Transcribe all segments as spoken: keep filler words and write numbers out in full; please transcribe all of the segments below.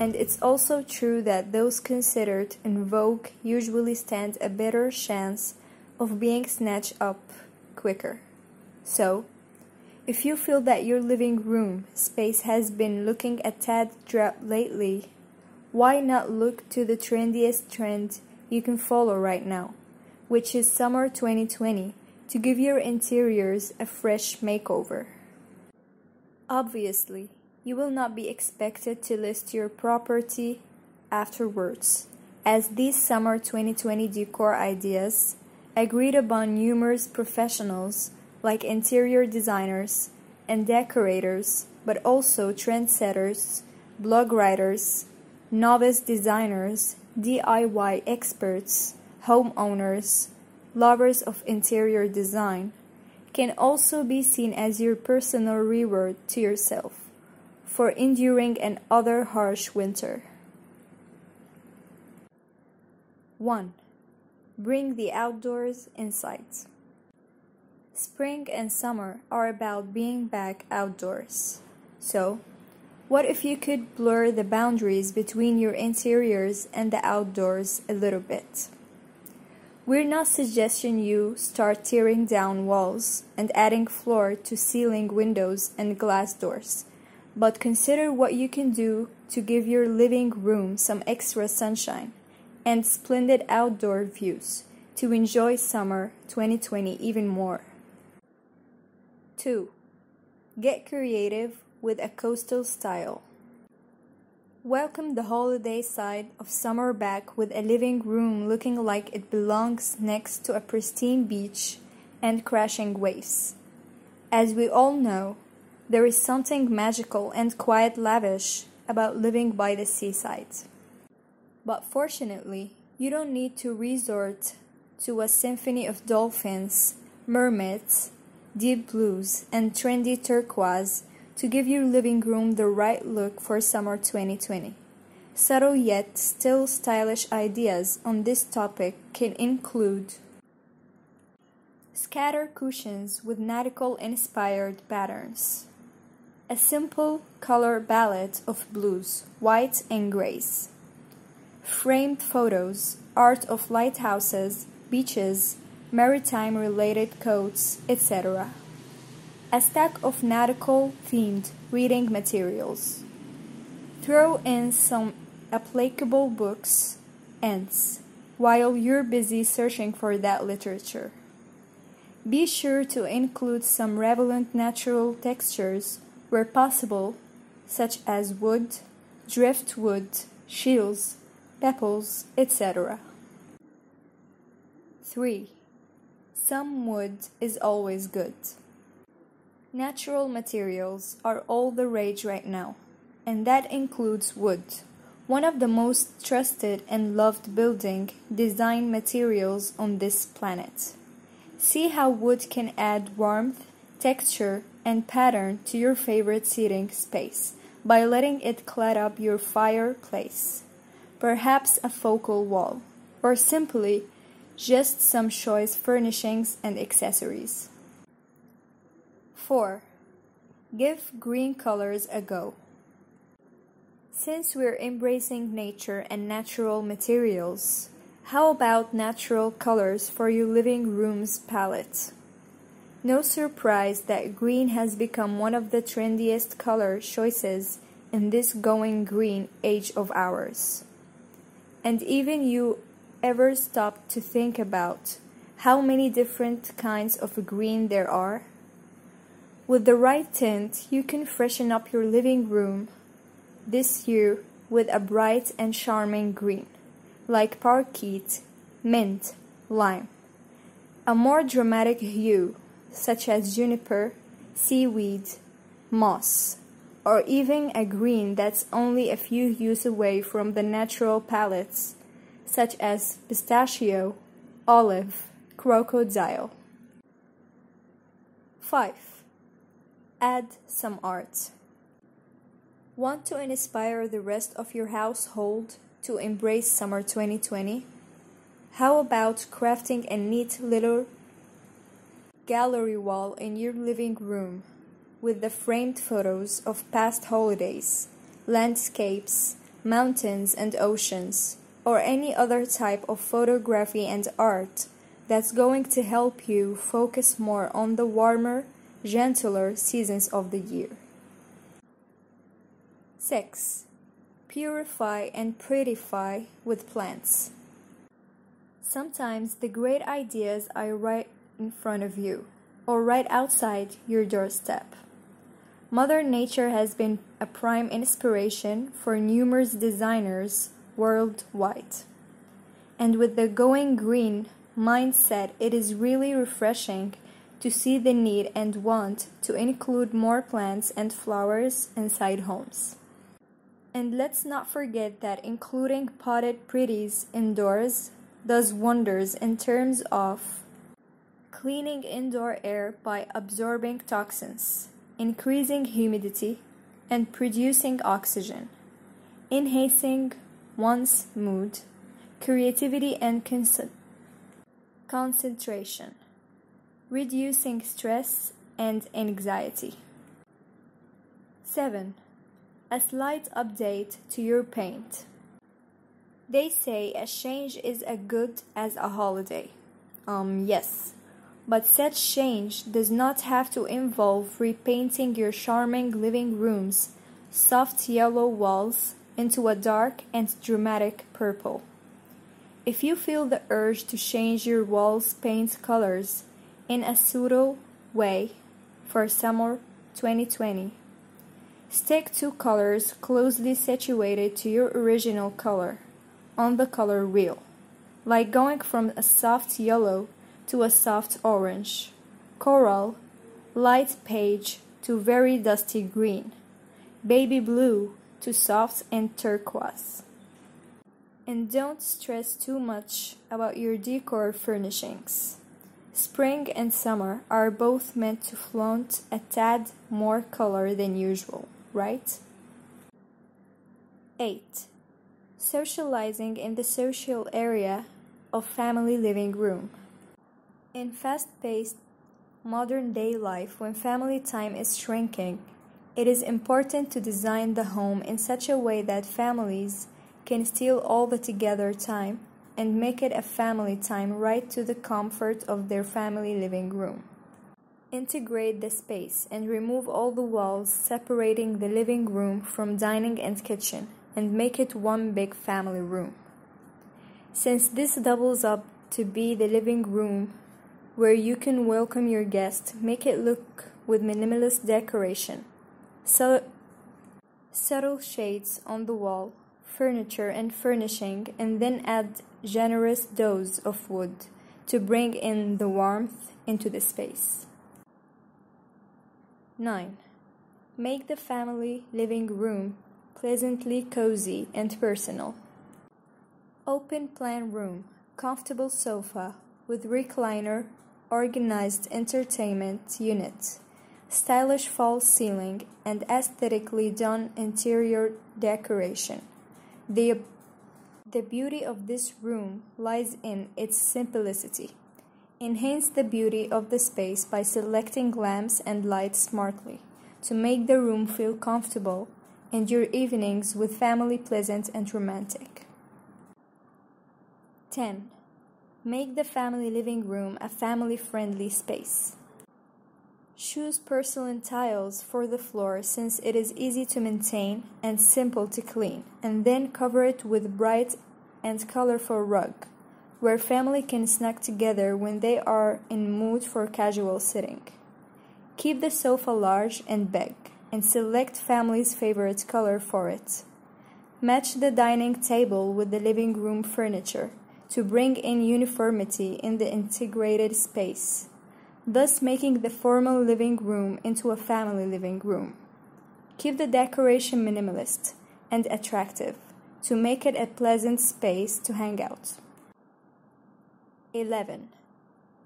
And it's also true that those considered en vogue usually stand a better chance of being snatched up quicker. So, if you feel that your living room space has been looking a tad drab lately, why not look to the trendiest trend you can follow right now, which is summer twenty twenty, to give your interiors a fresh makeover. Obviously, you will not be expected to list your property afterwards, as these summer twenty twenty decor ideas, agreed upon numerous professionals like interior designers and decorators, but also trendsetters, blog writers, novice designers, D I Y experts, homeowners, lovers of interior design, can also be seen as your personal reward to yourself for enduring an other harsh winter. one. Bring the outdoors inside. Spring and summer are about being back outdoors. So, what if you could blur the boundaries between your interiors and the outdoors a little bit? We're not suggesting you start tearing down walls and adding floor-to-ceiling windows and glass doors, but consider what you can do to give your living room some extra sunshine and splendid outdoor views to enjoy summer twenty twenty even more. two. Get creative with a coastal style. Welcome the holiday side of summer back with a living room looking like it belongs next to a pristine beach and crashing waves. As we all know, there is something magical and quite lavish about living by the seaside. But fortunately, you don't need to resort to a symphony of dolphins, mermaids, deep blues, and trendy turquoise to give your living room the right look for summer twenty twenty. Subtle yet still stylish ideas on this topic can include scatter cushions with nautical-inspired patterns, a simple color palette of blues, whites, and grays, framed photos, art of lighthouses, beaches, maritime-related coats, et cetera, a stack of nautical-themed reading materials. Throw in some applicable books ends while you're busy searching for that literature. Be sure to include some relevant natural textures where possible, such as wood, driftwood, shields, pebbles, et cetera. three. Some wood is always good. Natural materials are all the rage right now, and that includes wood, one of the most trusted and loved building design materials on this planet. See how wood can add warmth, texture, and pattern to your favorite seating space by letting it clad up your fireplace, perhaps a focal wall, or simply just some choice furnishings and accessories. four. Give green colors a go. Since we're embracing nature and natural materials, how about natural colors for your living room's palette? No surprise that green has become one of the trendiest color choices in this going green age of ours. And even you ever stopped to think about how many different kinds of green there are? With the right tint, you can freshen up your living room this year with a bright and charming green, like parquet, mint, lime. A more dramatic hue, such as juniper, seaweed, moss, or even a green that's only a few hues away from the natural palettes, such as pistachio, olive, crocodile. five. Add some art. Want to inspire the rest of your household to embrace summer twenty twenty? How about crafting a neat little gallery wall in your living room with the framed photos of past holidays, landscapes, mountains and oceans, or any other type of photography and art that's going to help you focus more on the warmer, gentler seasons of the year. six. Purify and prettify with plants. Sometimes the great ideas are right in front of you, or right outside your doorstep. Mother Nature has been a prime inspiration for numerous designers worldwide. And with the going green mindset, it is really refreshing to see the need and want to include more plants and flowers inside homes. And let's not forget that including potted pretties indoors does wonders in terms of cleaning indoor air by absorbing toxins, increasing humidity, and producing oxygen, enhancing one's mood, creativity, and con- concentration, reducing stress and anxiety. seven. A slight update to your paint. They say a change is as good as a holiday. Um, yes, but such change does not have to involve repainting your charming living room's soft yellow walls into a dark and dramatic purple. If you feel the urge to change your walls' paint colors in a subtle way for summer twenty twenty, stick to colors closely situated to your original color on the color wheel, like going from a soft yellow to a soft orange, coral, light beige to very dusty green, baby blue to soft and turquoise. And don't stress too much about your decor furnishings. Spring and summer are both meant to flaunt a tad more color than usual, right? eight. Socializing in the social area of family living room. In fast-paced modern-day life, when family time is shrinking, it is important to design the home in such a way that families can steal all the together time and make it a family time right to the comfort of their family living room. Integrate the space and remove all the walls separating the living room from dining and kitchen, and make it one big family room. Since this doubles up to be the living room where you can welcome your guests, make it look with minimalist decoration, so subtle shades on the wall, furniture and furnishing, and then add generous dose of wood to bring in the warmth into the space. nine. Make the family living room pleasantly cozy and personal. Open plan room, comfortable sofa with recliner, organized entertainment unit, stylish false ceiling, and aesthetically done interior decoration. The, the beauty of this room lies in its simplicity. Enhance the beauty of the space by selecting lamps and lights smartly to make the room feel comfortable and your evenings with family pleasant and romantic. ten. Make the family living room a family-friendly space. Choose porcelain tiles for the floor since it is easy to maintain and simple to clean, and then cover it with bright and colorful rug, where family can snack together when they are in mood for casual sitting. Keep the sofa large and big, and select family's favorite color for it. Match the dining table with the living room furniture to bring in uniformity in the integrated space, thus making the formal living room into a family living room. Keep the decoration minimalist and attractive to make it a pleasant space to hang out. eleven.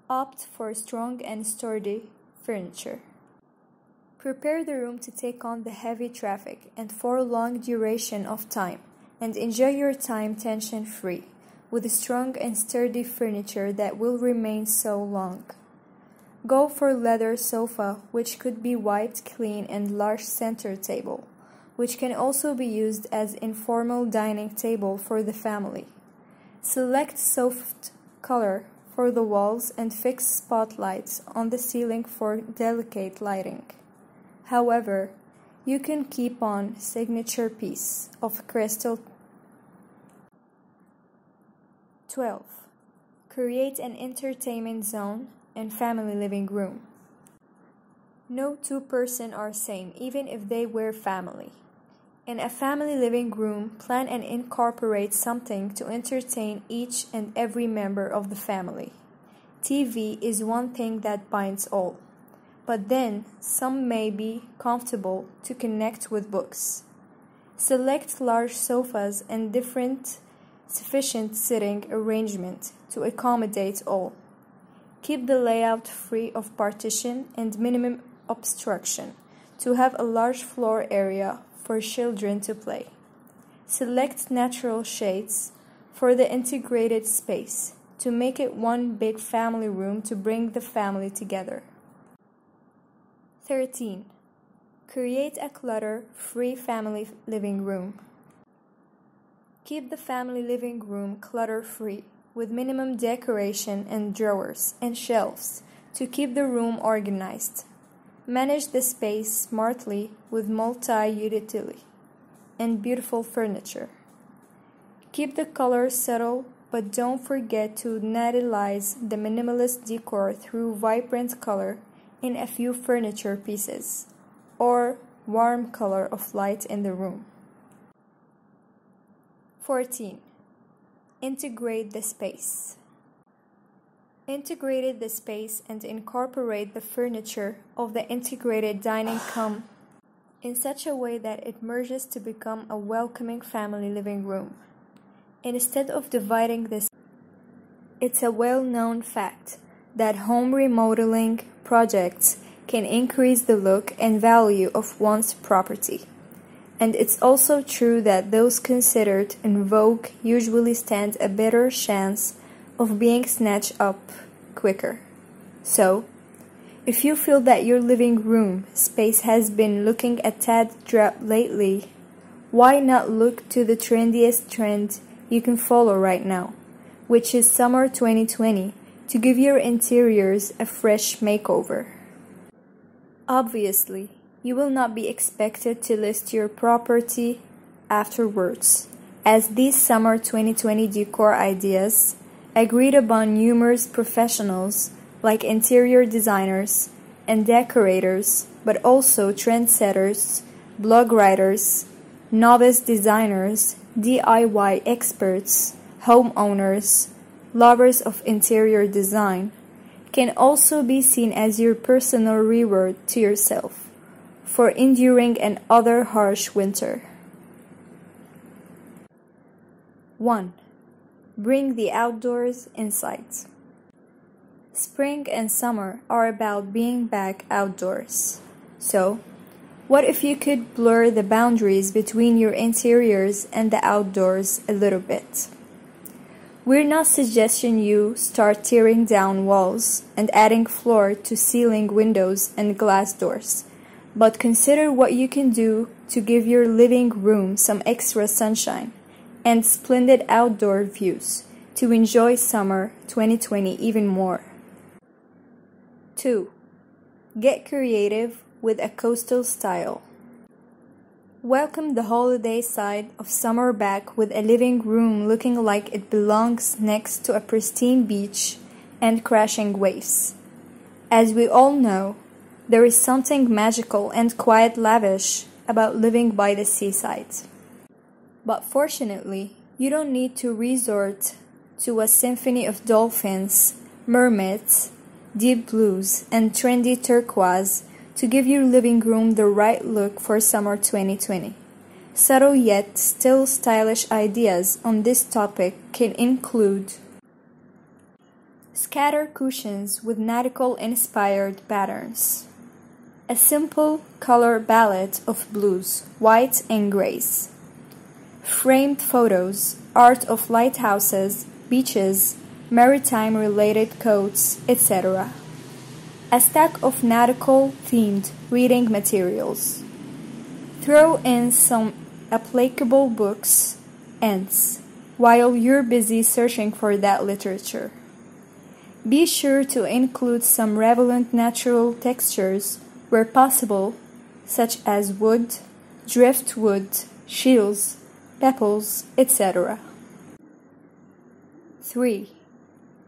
Opt for strong and sturdy furniture. Prepare the room to take on the heavy traffic and for a long duration of time, and enjoy your time tension-free with strong and sturdy furniture that will remain so long. Go for leather sofa, which could be wiped clean, and large center table, which can also be used as informal dining table for the family. Select soft color for the walls and fix spotlights on the ceiling for delicate lighting. However, you can keep on signature piece of crystal. twelve. Create an entertainment zone and family living room. No two person are same, even if they were family. In a family living room, plan and incorporate something to entertain each and every member of the family. T V is one thing that binds all. But then, some may be comfortable to connect with books. Select large sofas and different sufficient sitting arrangement to accommodate all. Keep the layout free of partition and minimum obstruction to have a large floor area for children to play. Select natural shades for the integrated space to make it one big family room to bring the family together. thirteen. Create a clutter-free family living room. Keep the family living room clutter-free with minimum decoration and drawers and shelves to keep the room organized. Manage the space smartly with multi-utility and beautiful furniture. Keep the color subtle, but don't forget to naturalize the minimalist decor through vibrant color in a few furniture pieces, or warm color of light in the room. fourteen. Integrate the space. Integrate the space and incorporate the furniture of the integrated dining room in such a way that it merges to become a welcoming family living room. Instead of dividing this, it's a well-known fact that home remodeling projects can increase the look and value of one's property. And it's also true that those considered in vogue usually stand a better chance of being snatched up quicker. So, if you feel that your living room space has been looking a tad drab lately, why not look to the trendiest trend you can follow right now, which is summer twenty twenty, to give your interiors a fresh makeover. Obviously, you will not be expected to list your property afterwards, as these summer twenty twenty decor ideas, agreed upon numerous professionals like interior designers and decorators, but also trendsetters, blog writers, novice designers, D I Y experts, homeowners, lovers of interior design, can also be seen as your personal reward to yourself for enduring another harsh winter. one. Bring the outdoors inside. Spring and summer are about being back outdoors. So, what if you could blur the boundaries between your interiors and the outdoors a little bit? We're not suggesting you start tearing down walls and adding floor to ceiling windows and glass doors, but consider what you can do to give your living room some extra sunshine and splendid outdoor views to enjoy summer twenty twenty even more. two. Get creative with a coastal style. Welcome the holiday side of summer back with a living room looking like it belongs next to a pristine beach and crashing waves. As we all know, there is something magical and quite lavish about living by the seaside. But fortunately, you don't need to resort to a symphony of dolphins, mermaids, deep blues, and trendy turquoise to give your living room the right look for summer twenty twenty. Subtle yet still stylish ideas on this topic can include scatter cushions with nautical-inspired patterns, a simple color palette of blues, whites, and grays, framed photos, art of lighthouses, beaches, maritime-related coats, et cetera, a stack of nautical-themed reading materials, Throw in some applicable books, ends, while you're busy searching for that literature. Be sure to include some relevant natural textures where possible, such as wood, driftwood, shields, pebbles, et cetera. three.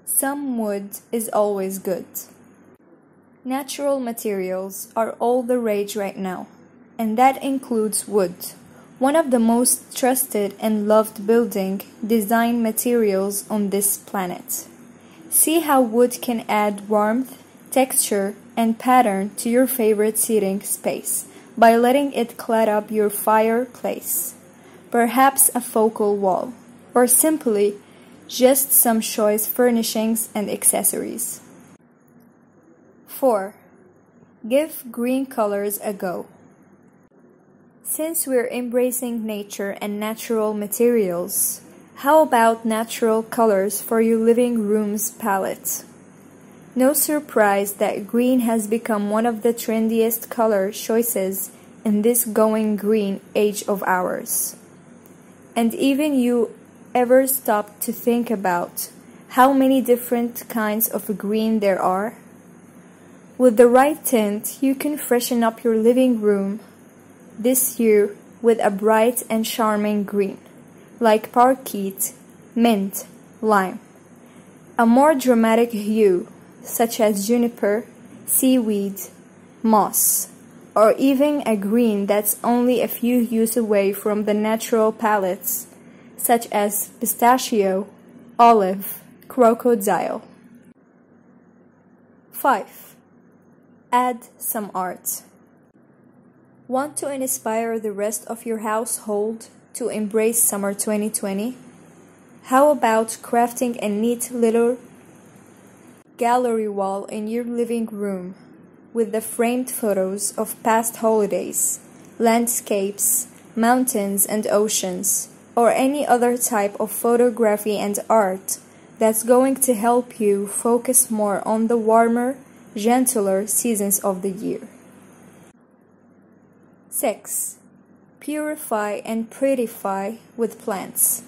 Some wood is always good. Natural materials are all the rage right now, and that includes wood, one of the most trusted and loved building design materials on this planet. See how wood can add warmth, texture, and pattern to your favorite seating space by letting it clad up your fireplace, perhaps a focal wall, or simply just some choice furnishings and accessories. four. Give green colors a go. Since we're embracing nature and natural materials, how about natural colors for your living room's palette? No surprise that green has become one of the trendiest color choices in this going green age of ours. And even you ever stopped to think about how many different kinds of green there are? With the right tint, you can freshen up your living room this year with a bright and charming green, like parquet, mint, lime. A more dramatic hue, such as juniper, seaweed, moss, or even a green that's only a few hues away from the natural palettes, such as pistachio, olive, crocodile. five. Add some art. Want to inspire the rest of your household to embrace summer twenty twenty? How about crafting a neat little gallery wall in your living room with the framed photos of past holidays, landscapes, mountains and oceans, or any other type of photography and art that's going to help you focus more on the warmer, gentler seasons of the year. six. Purify and prettify with plants.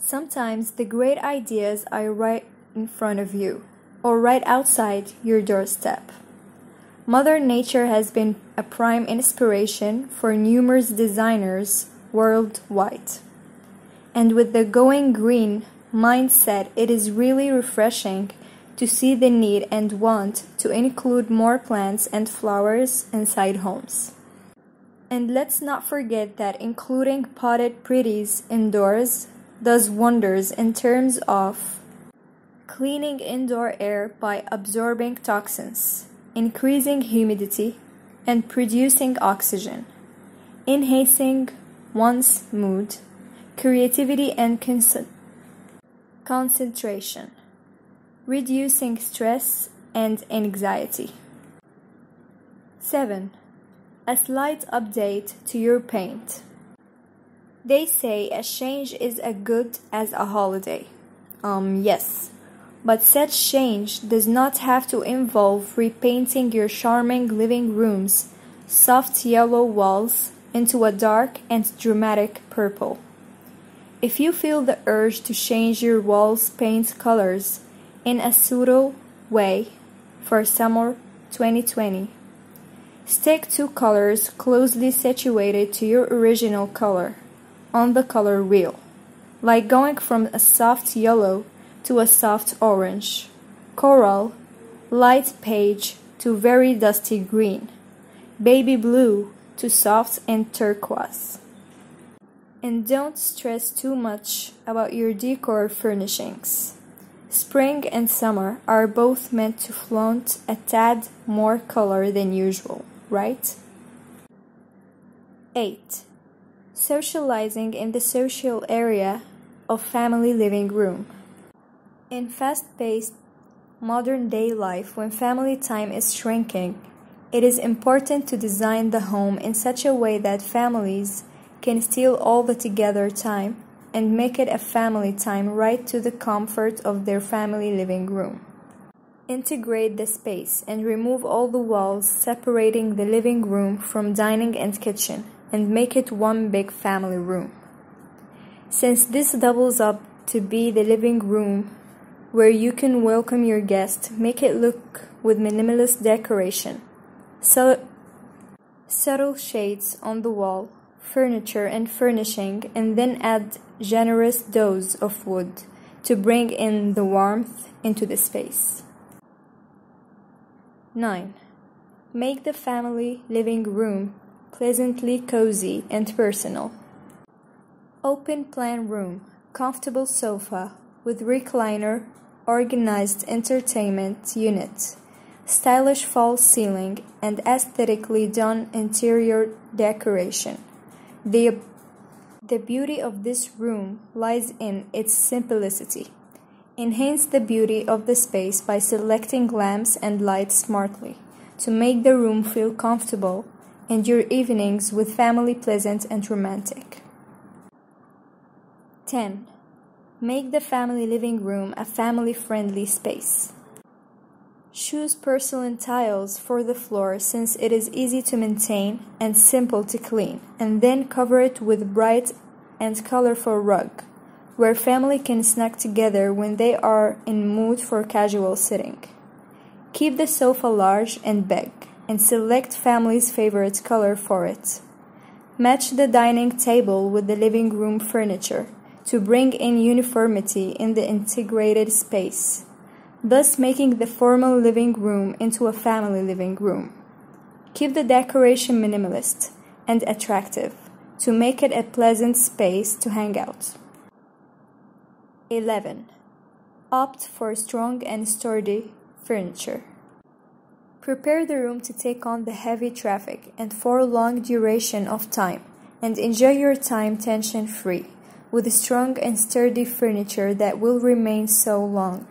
Sometimes the great ideas are right in front of you, or right outside your doorstep. Mother Nature has been a prime inspiration for numerous designers worldwide. And with the going green mindset, it is really refreshing to see the need and want to include more plants and flowers inside homes. And let's not forget that including potted pretties indoors does wonders in terms of cleaning indoor air by absorbing toxins, increasing humidity, and producing oxygen, enhancing one's mood, creativity, and con- concentration, reducing stress and anxiety. seven. A slight update to your paint. They say a change is as good as a holiday. Um, yes. But such change does not have to involve repainting your charming living room's soft yellow walls into a dark and dramatic purple. If you feel the urge to change your walls' paint colors in a subtle way for summer twenty twenty, stick to colors closely situated to your original color on the color wheel, like going from a soft yellow to a soft orange, coral, light beige to very dusty green, baby blue to soft and turquoise. And don't stress too much about your decor furnishings. Spring and summer are both meant to flaunt a tad more color than usual, right? eight. Socializing in the social area of family living room. In fast-paced, modern-day life, when family time is shrinking, it is important to design the home in such a way that families can steal all the together time and make it a family time right to the comfort of their family living room. Integrate the space and remove all the walls separating the living room from dining and kitchen, and make it one big family room. Since this doubles up to be the living room where you can welcome your guests, make it look with minimalist decoration, subtle shades on the wall, furniture and furnishing, and then add generous dose of wood to bring in the warmth into the space. nine. Make the family living room pleasantly cozy and personal. Open plan room, comfortable sofa with recliner, organized entertainment unit, stylish false ceiling, and aesthetically done interior decoration. The, the beauty of this room lies in its simplicity. Enhance the beauty of the space by selecting lamps and lights smartly to make the room feel comfortable and your evenings with family pleasant and romantic. ten. Make the family living room a family-friendly space. Choose porcelain tiles for the floor since it is easy to maintain and simple to clean, and then cover it with bright and colorful rug, where family can snack together when they are in mood for casual sitting. Keep the sofa large and big, and select family's favorite color for it. Match the dining table with the living room furniture to bring in uniformity in the integrated space, thus making the formal living room into a family living room. Keep the decoration minimalist and attractive to make it a pleasant space to hang out. eleven. Opt for strong and sturdy furniture. Prepare the room to take on the heavy traffic and for a long duration of time, and enjoy your time tension-free with strong and sturdy furniture that will remain so long.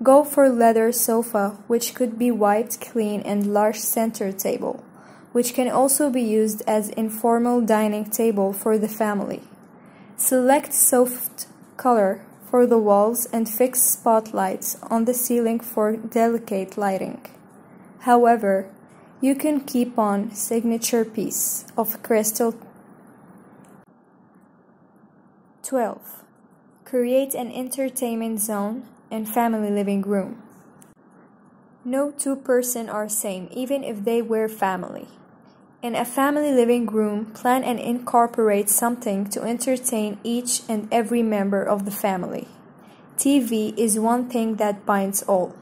Go for leather sofa, which could be wiped clean, and large center table, which can also be used as informal dining table for the family. Select soft color for the walls and fix spotlights on the ceiling for delicate lighting. However, you can keep on signature piece of crystal. twelve. Create an entertainment zone and family living room. No two persons are same, even if they were family. In a family living room, plan and incorporate something to entertain each and every member of the family. T V is one thing that binds all,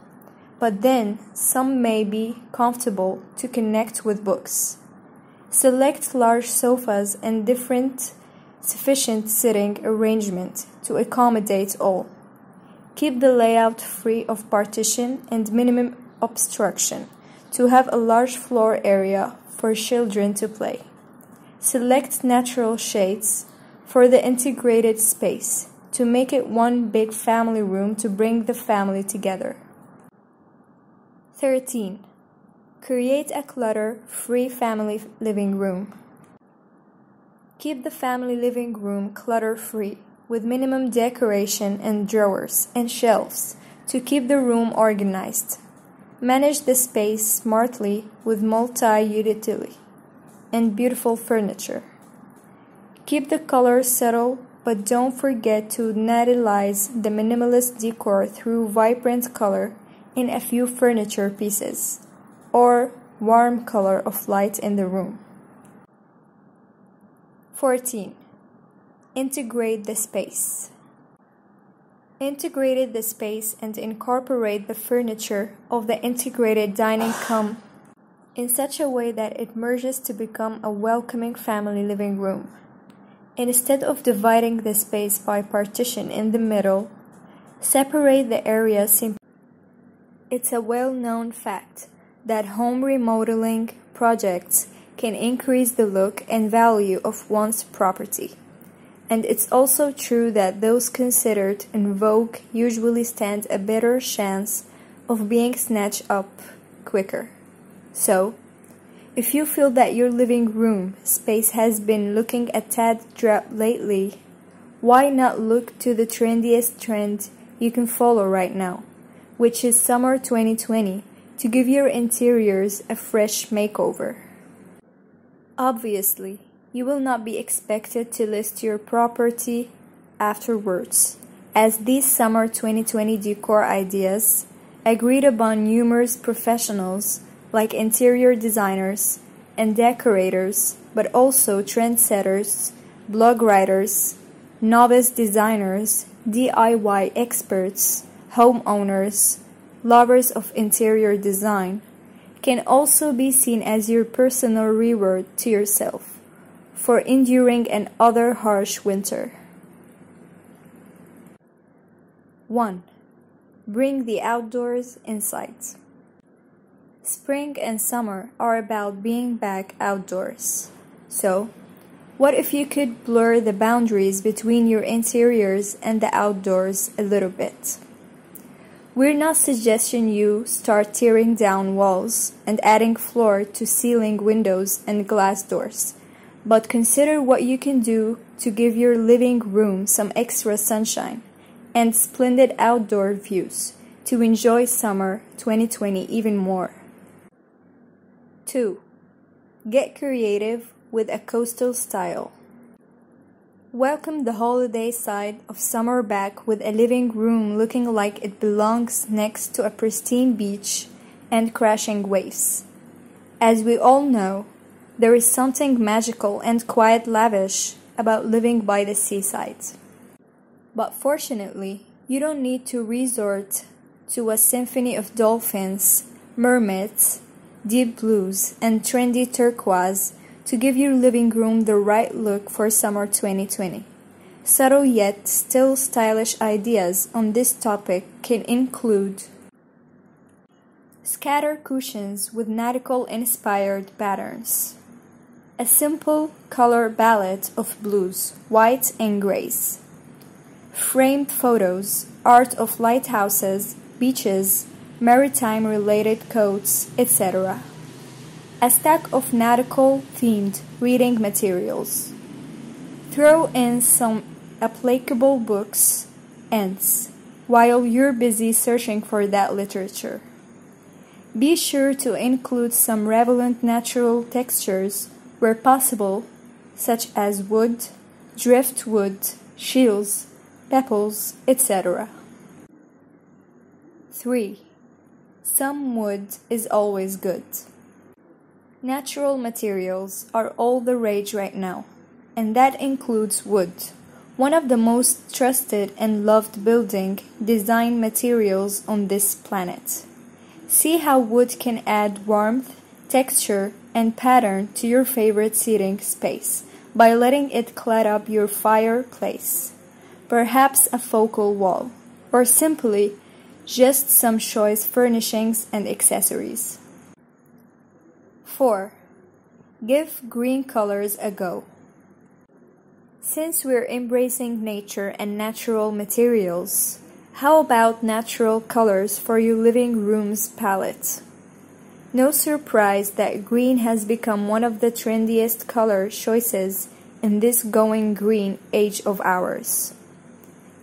but then some may be comfortable to connect with books. Select large sofas and different sufficient sitting arrangement to accommodate all. Keep the layout free of partition and minimum obstruction to have a large floor area for children to play. Select natural shades for the integrated space to make it one big family room to bring the family together. thirteen. Create a clutter-free family living room. Keep the family living room clutter-free, with minimum decoration and drawers and shelves to keep the room organized. Manage the space smartly with multi-utility and beautiful furniture. Keep the colors subtle, but don't forget to naturalize the minimalist decor through vibrant color in a few furniture pieces or warm color of light in the room. fourteen. Integrate the space. Integrate the space and incorporate the furniture of the integrated dining room in such a way that it merges to become a welcoming family living room. Instead of dividing the space by partition in the middle, separate the area simply. It's a well-known fact that home remodeling projects can increase the look and value of one's property. And it's also true that those considered in vogue usually stand a better chance of being snatched up quicker. So, if you feel that your living room space has been looking a tad drab lately, why not look to the trendiest trend you can follow right now which is summer twenty twenty, to give your interiors a fresh makeover. Obviously, you will not be expected to list your property afterwards, as these summer twenty twenty decor ideas, agreed upon numerous professionals like interior designers and decorators, but also trendsetters, blog writers, novice designers, D I Y experts, homeowners, lovers of interior design, can also be seen as your personal reward to yourself for enduring another harsh winter. one. Bring the outdoors inside. Spring and summer are about being back outdoors. So, what if you could blur the boundaries between your interiors and the outdoors a little bit? We're not suggesting you start tearing down walls and adding floor-to-ceiling windows and glass doors, but consider what you can do to give your living room some extra sunshine and splendid outdoor views to enjoy summer twenty twenty even more. two. Get creative with a coastal style. Welcome the holiday side of summer back with a living room looking like it belongs next to a pristine beach and crashing waves. As we all know, there is something magical and quite lavish about living by the seaside. But fortunately, you don't need to resort to a symphony of dolphins, mermaids, deep blues, and trendy turquoise to give your living room the right look for summer twenty twenty. Subtle yet still stylish ideas on this topic can include scatter cushions with nautical-inspired patterns, a simple color palette of blues, whites, and grays, framed photos, art of lighthouses, beaches, maritime-related coats, et cetera, a stack of nautical-themed reading materials. Throw in some applicable books ends while you're busy searching for that literature. Be sure to include some relevant natural textures where possible, such as wood, driftwood, shields, pebbles, et cetera. three. Some wood is always good. Natural materials are all the rage right now, and that includes wood, one of the most trusted and loved building design materials on this planet. See how wood can add warmth, texture, and pattern to your favorite seating space by letting it clad up your fireplace, perhaps a focal wall, or simply just some choice furnishings and accessories. four. Give green colors a go. Since we're embracing nature and natural materials, how about natural colors for your living room's palette? No surprise that green has become one of the trendiest color choices in this going green age of ours.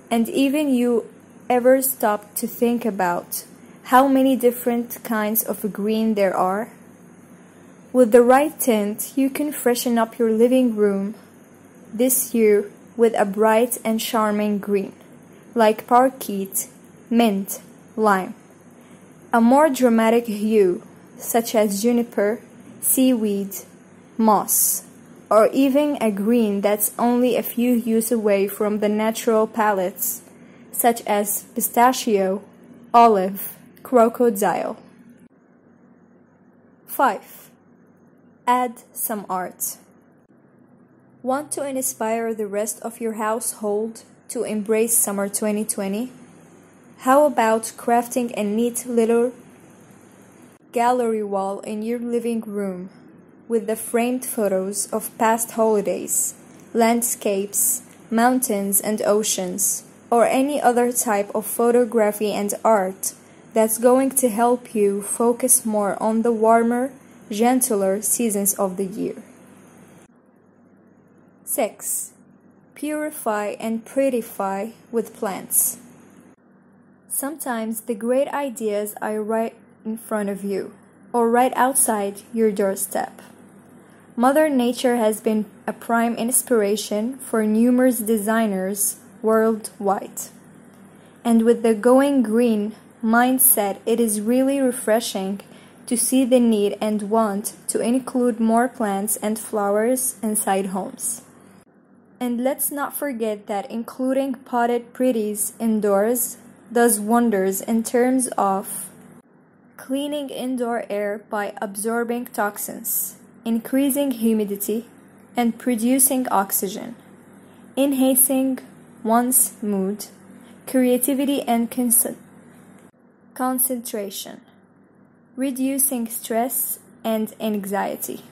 And even you ever stopped to think about how many different kinds of green there are? With the right tint, you can freshen up your living room this year with a bright and charming green, like parquet, mint, lime. A more dramatic hue, such as juniper, seaweed, moss, or even a green that's only a few hues away from the natural palettes, such as pistachio, olive, crocodile. five. Add some art. Want to inspire the rest of your household to embrace summer twenty twenty? How about crafting a neat little gallery wall in your living room with the framed photos of past holidays, landscapes, mountains and oceans, or any other type of photography and art that's going to help you focus more on the warmer, gentler seasons of the year. six. Purify and prettify with plants. Sometimes the great ideas are right in front of you, or right outside your doorstep. Mother Nature has been a prime inspiration for numerous designers worldwide. And with the going green mindset, it is really refreshing to see the need and want to include more plants and flowers inside homes. And let's not forget that including potted pretties indoors does wonders in terms of cleaning indoor air by absorbing toxins, increasing humidity, and producing oxygen, enhancing one's mood, creativity and con- concentration, reducing stress and anxiety.